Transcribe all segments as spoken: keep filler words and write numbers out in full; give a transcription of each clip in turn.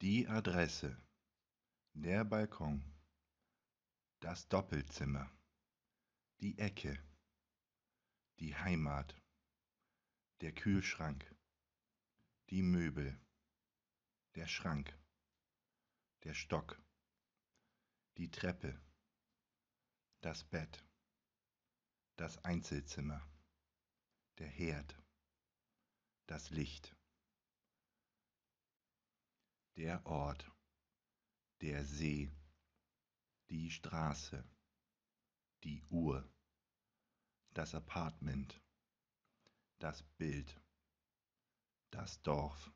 Die Adresse, der Balkon, das Doppelzimmer, die Ecke, die Heimat, der Kühlschrank, die Möbel, der Schrank, der Stock, die Treppe, das Bett, das Einzelzimmer, der Herd, das Licht. Der Ort, der See, die Straße, die Uhr, das Apartment, das Bild, das Dorf,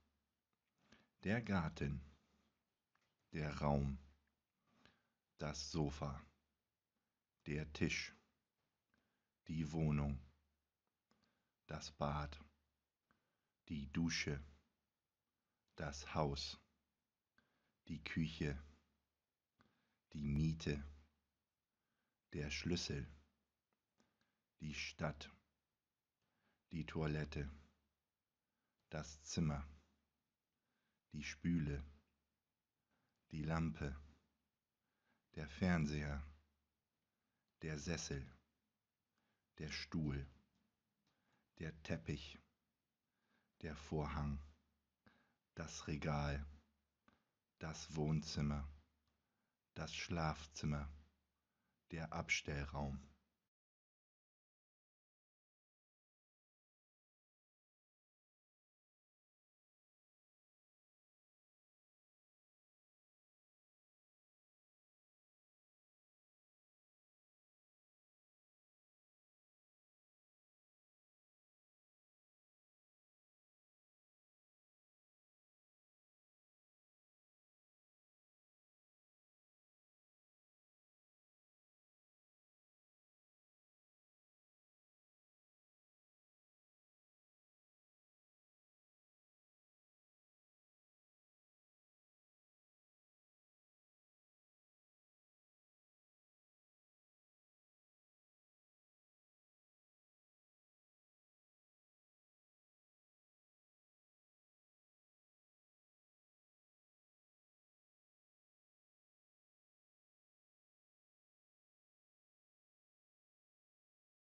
der Garten, der Raum, das Sofa, der Tisch, die Wohnung, das Bad, die Dusche, das Haus. Die Küche, die Miete, der Schlüssel, die Stadt, die Toilette, das Zimmer, die Spüle, die Lampe, der Fernseher, der Sessel, der Stuhl, der Teppich, der Vorhang, das Regal. Das Wohnzimmer, das Schlafzimmer, der Abstellraum.